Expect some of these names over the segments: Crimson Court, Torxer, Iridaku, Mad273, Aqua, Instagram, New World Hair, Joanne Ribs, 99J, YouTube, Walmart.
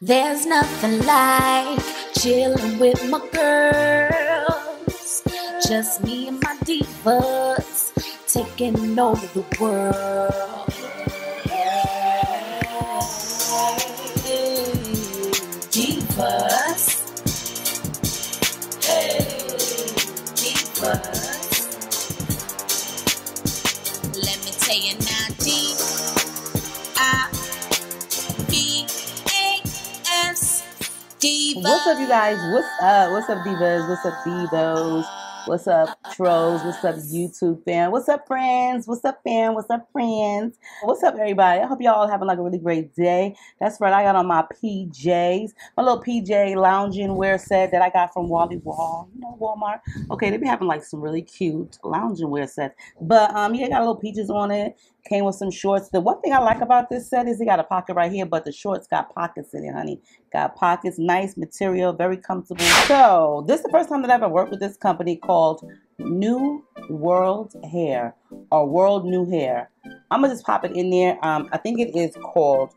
There's nothing like chilling with my girls, just me and my divas, taking over the world. Hey, divas. Hey, divas. Let me tell you now, divas. What's up, you guys? What's up? What's up, divas? What's up, divos? What's up, trolls? What's up, YouTube fam? What's up, friends? What's up, fam? What's up, friends? What's up, everybody? I hope y'all having like a really great day. That's right. I got on my PJs, my little PJ lounging wear set that I got from Wally Wall, you know, Walmart. Okay, they be having like some really cute lounging wear sets, but yeah, got a little peaches on it. Came with some shorts. The one thing I like about this set is it got a pocket right here, but the shorts got pockets in it, honey. Got pockets, nice material, very comfortable. So this is the first time that I've ever worked with this company called New World Hair or World New Hair. I'm gonna just pop it in there. I think it is called,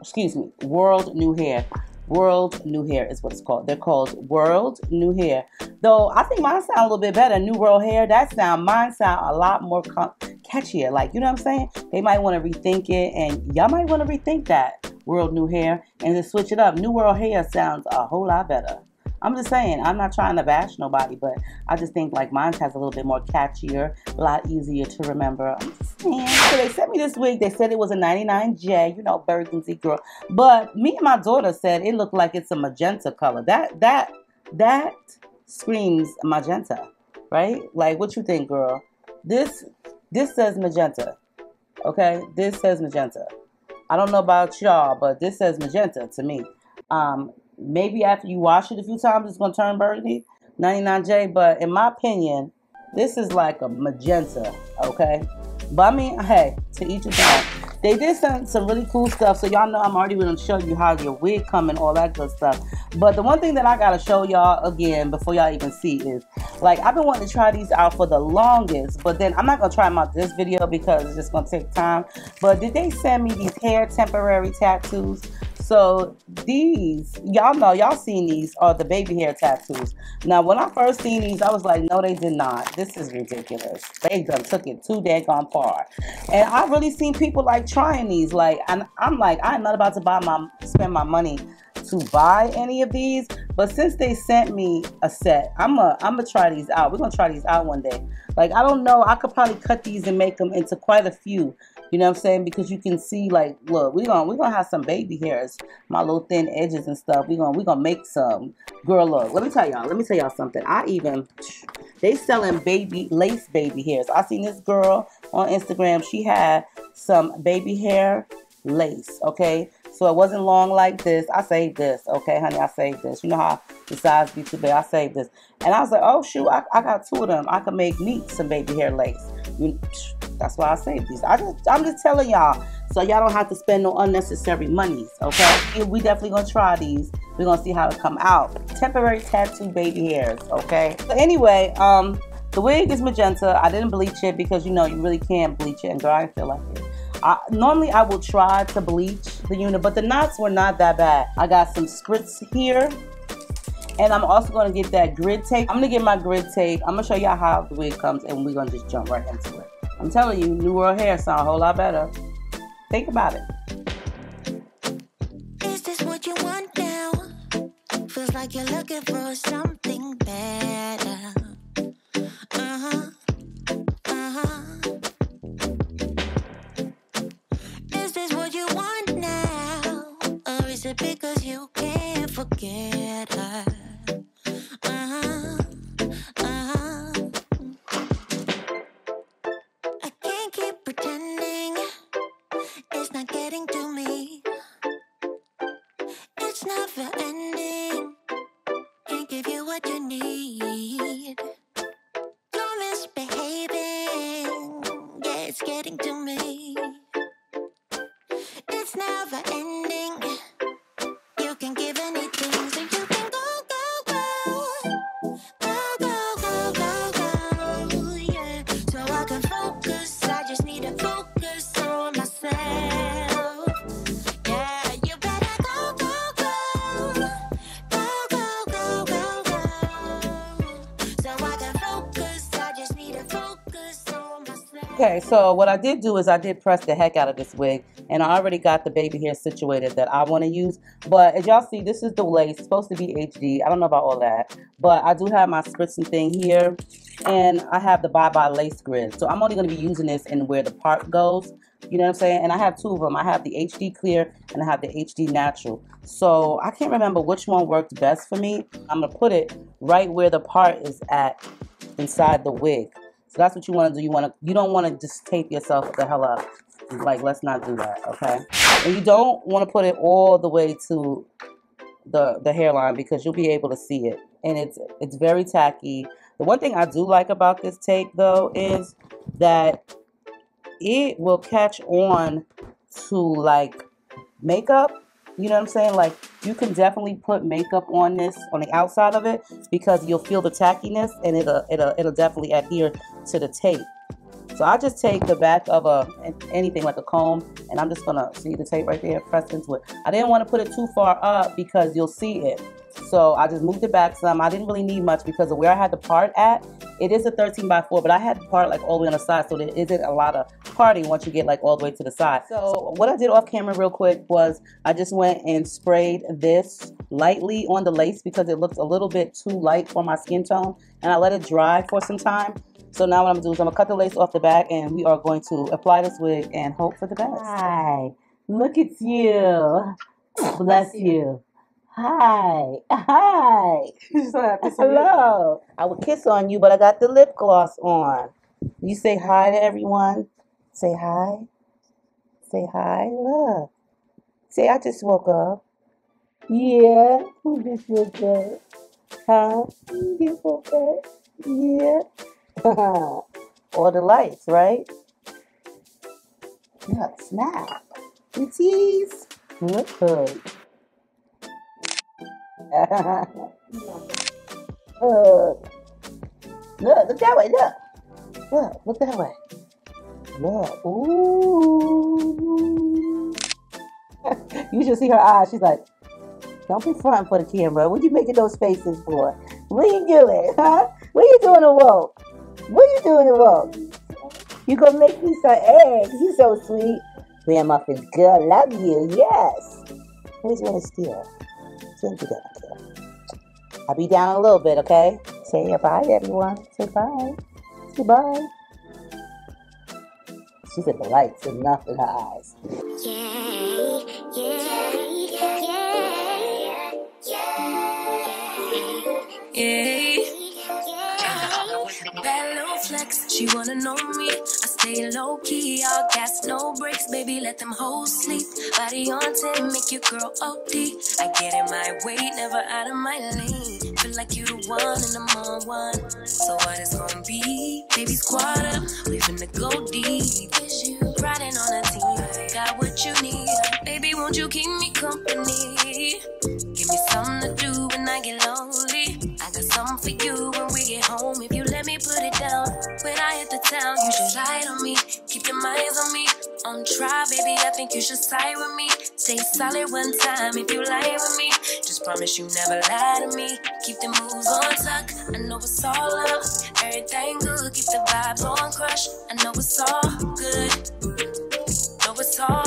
excuse me, World New Hair. World New Hair is what it's called. They're called World New Hair. Though I think mine sound a little bit better. New World Hair, that sound, mine sound a lot more catchier. Like, you know what I'm saying? They might want to rethink it, and y'all might want to rethink that World New Hair and just switch it up. New World Hair sounds a whole lot better. I'm just saying, I'm not trying to bash nobody, but I just think like mine has a little bit more catchier, a lot easier to remember. I'm just saying. So they sent me this wig. They said it was a 99J, you know, burgundy girl. But me and my daughter said it looked like it's a magenta color. That screams magenta, right? Like, what you think, girl? This says magenta, okay? This says magenta. I don't know about y'all, but this says magenta to me. Maybe after you wash it a few times, it's going to turn burgundy, 99J. But in my opinion, this is like a magenta, okay? But I mean, hey, to each his own. They did some really cool stuff. So y'all know I'm already going to show you how your wig come and all that good stuff. But the one thing that I got to show y'all again before y'all even see is, like, I've been wanting to try these out for the longest. But then I'm not going to try them out this video because it's just going to take time. But did they send me these hair temporary tattoos? So these, y'all know, y'all seen these, are the baby hair tattoos. Now, when I first seen these, I was like, no, they did not. This is ridiculous. They done took it too daggone far. And I really seen people, like, trying these. Like, I'm like, I'm not about to spend my money to buy any of these. But since they sent me a set, I'm gonna try these out. We're going to try these out one day. Like, I don't know. I could probably cut these and make them into quite a few. You know what I'm saying? Because you can see, like, look, we're gonna have some baby hairs, my little thin edges and stuff. We're gonna make some. Girl, look, let me tell y'all something. They selling baby lace baby hairs. I seen this girl on Instagram. She had some baby hair lace, okay? So it wasn't long like this. I saved this, okay, honey? I saved this. You know how the size be too big. I saved this. And I was like, oh, shoot, I got two of them. I could make me some baby hair lace. That's why I saved these. I'm just telling y'all, so y'all don't have to spend no unnecessary monies, okay? We definitely gonna try these. We're gonna see how it come out. Temporary tattoo baby hairs, okay? So anyway, the wig is magenta. I didn't bleach it because, you know, you really can't bleach it, and girl, I didn't feel like it. Normally I will try to bleach the unit, but the knots were not that bad. I got some spritz here. And I'm also going to get that grid tape. I'm going to get my grid tape. I'm going to show y'all how the wig comes, and we're going to just jump right into it. I'm telling you, New World Hair sound a whole lot better. Think about it. Is this what you want now? Feels like you're looking for something better. Uh-huh. Uh-huh. Is this what you want now? Or is it because you can't forget her? Go, go, go. Okay, so what I did do is I did press the heck out of this wig, and I already got the baby hair situated that I want to use. But as y'all see, this is the lace. It's supposed to be HD. I don't know about all that, but I do have my spritzing thing here, and I have the Bye Bye lace grid. So I'm only going to be using this in where the part goes. You know what I'm saying? And I have two of them. I have the HD clear and I have the HD natural. So I can't remember which one worked best for me. I'm going to put it right where the part is at inside the wig. So that's what you want to do. You don't want to just tape yourself the hell up. Like, let's not do that, okay? And you don't want to put it all the way to the hairline because you'll be able to see it. And it's very tacky. The one thing I do like about this tape, though, is that it will catch on to, like, makeup. You know what I'm saying? Like, you can definitely put makeup on this, on the outside of it, because you'll feel the tackiness, and it'll definitely adhere to the tape. So I just take the back of anything like a comb, and I'm just gonna see the tape right there, press into it. I didn't want to put it too far up because you'll see it. So I just moved it back some. I didn't really need much because of where I had the part at. It is a 13x4, but I had the part like all the way on the side, so there isn't a lot of parting once you get like all the way to the side. So what I did off camera real quick was I just went and sprayed this lightly on the lace because it looked a little bit too light for my skin tone, and I let it dry for some time. So now what I'm gonna do is I'm gonna cut the lace off the back, and we are going to apply this wig and hope for the best. Hi, look at you. Bless you. Hi, hi, hello. I would kiss on you, but I got the lip gloss on. You say hi to everyone. Say hi, love. Say, I just woke up. Yeah, I just woke up. Huh? You woke up? Yeah. All the lights, right? Look, snap. You tease. Look good. Look that way, look that way, look, ooh. You should see her eyes, she's like, don't be fronting for the camera, what you making those faces for, what you doing, huh, what you doing to walk, what you doing to walk, you gonna make me some eggs, you so sweet, Grandmuffin girl, love you, yes, who's gonna steal, I'll be down a little bit, okay? Say bye, everyone. Say bye. Say bye. She's at the lights and enough in her eyes. Yeah, yeah, yeah, yeah, yeah. Bad little flex, she wanna know me. I stay low key, all gas, no breaks, baby. Let them hoes sleep. Body on 10, make your girl OD. I get in my way, never out of my lane. Feel like you the one and I'm on one. So what it's gonna be? Baby, squad up, we finna go deep. Riding on a team, got what you need. Baby, won't you keep me company? Give me something to do when I get lonely. I got something for you when we get home. If you let me put it down, when I hit the town, you should light on me. Keep your minds on me. On try, baby, I think you should side with me. Stay solid one time if you lie with me. Just promise you never lie to me. Keep the moves on tuck, I know it's all up. Everything good, keep the vibes on crush. I know it's all good. Know it's all love.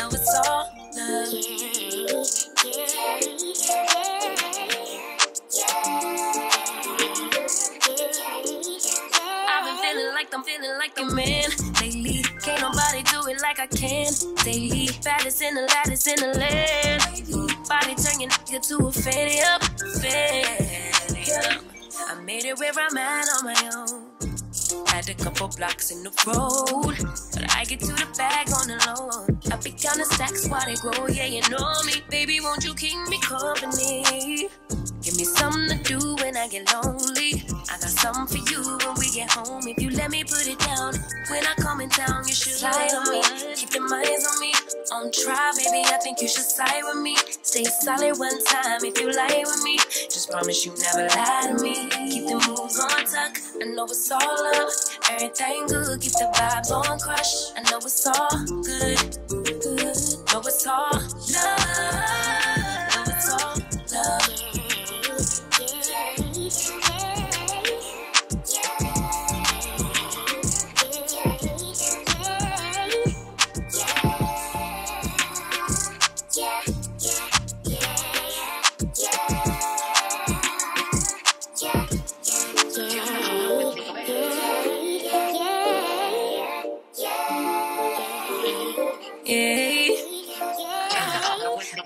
Know it's all love. I've been feeling like a man. Can't nobody do it like I can. Daily, fattest in the lattice in the land. Body turn your nigga to a fatty up, I made it where I'm at on my own. Had a couple blocks in the road, but I get to the bag on the loan. I pick down the stacks while they grow, yeah, you know me. Baby, won't you keep me company? Give me something to do when I get lonely. I got something for you when we get home. If you let me put it down, when I come in town, you should ride on me. Keep your minds on me. On try, baby, I think you should side with me. Stay solid one time if you lie with me. Just promise you never lie to me. Keep the moves on tuck, I know it's all up. Everything good, keep the vibes on crush. I know it's all good. Know it's all love. Know it's all love.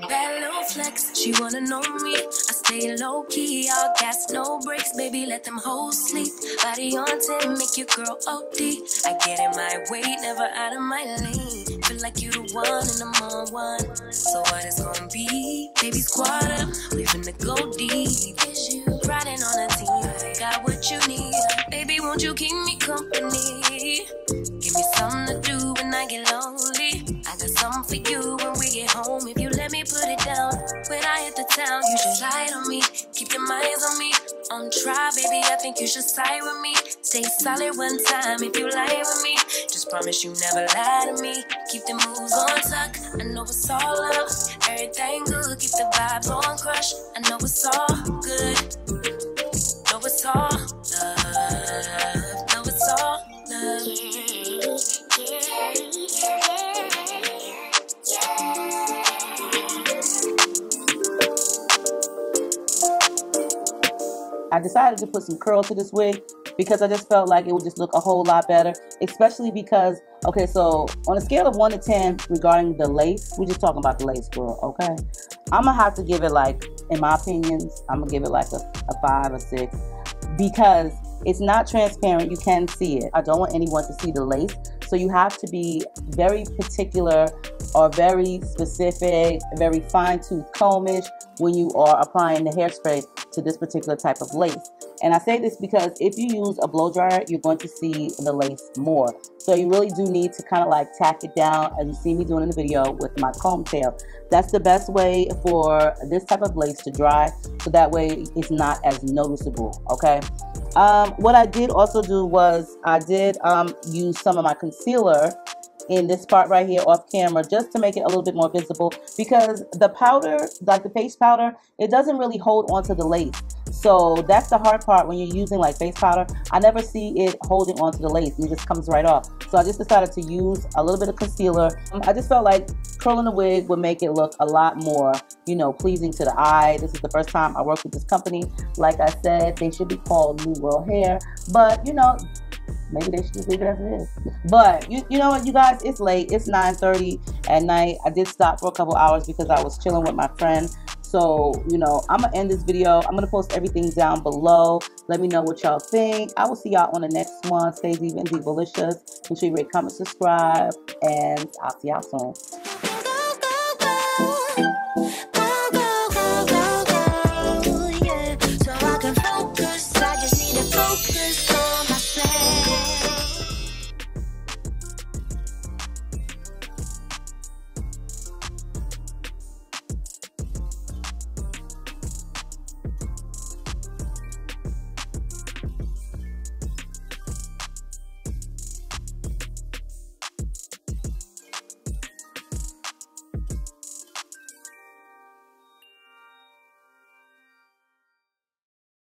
Bad little flex, she wanna know me. I stay low key, all gas, no brakes. Baby, let them hoes sleep. Body on 10, make your girl OD. I get in my way, never out of my lane. Feel like you the one and I'm on one. So what it's gonna be? Baby, squad up, we finna go deep. Riding on a team, got what you need. Baby, won't you keep me company? Give me something to do when I get lonely. I got something for you when we get home. If you let me put it down, when I hit the town, you should light on me. Keep your minds on me. On try, baby, I think you should side with me. Stay solid one time if you lie with me. Just promise you never lie to me. Keep the moves on tuck. I know it's all love. Everything good. Keep the vibe on crush. I know it's all good. Know it's all love. Know it's all love. I decided to put some curl to this wig because I just felt like it would just look a whole lot better, especially because, okay, so on a scale of 1 to 10 regarding the lace, we're just talking about the lace, girl, okay? I'm going to have to give it like, in my opinions, I'm going to give it like a 5 or 6 because it's not transparent. You can see it. I don't want anyone to see the lace, so you have to be very particular or very specific, very fine-tooth comb-ish when you are applying the hairspray to this particular type of lace. And I say this because if you use a blow dryer, you're going to see the lace more. So you really do need to kind of like tack it down, as you see me doing in the video with my comb tail. That's the best way for this type of lace to dry, so that way it's not as noticeable, okay? What I did also do was I did use some of my concealer in this part right here off camera, just to make it a little bit more visible, because the powder, like the face powder, it doesn't really hold onto the lace. So that's the hard part when you're using like face powder. I never see it holding onto the lace. It just comes right off. So I just decided to use a little bit of concealer. I just felt like curling the wig would make it look a lot more, you know, pleasing to the eye. This is the first time I worked with this company. Like I said, they should be called New World Hair, but you know, maybe they should just leave it as it is. But you know what, you guys, it's late. It's 9:30 at night. I did stop for a couple hours because I was chilling with my friend. So, you know, I'm going to end this video. I'm going to post everything down below. Let me know what y'all think. I will see y'all on the next one. Stay deep and be delicious. Make sure you rate, comment, subscribe, and I'll see y'all soon.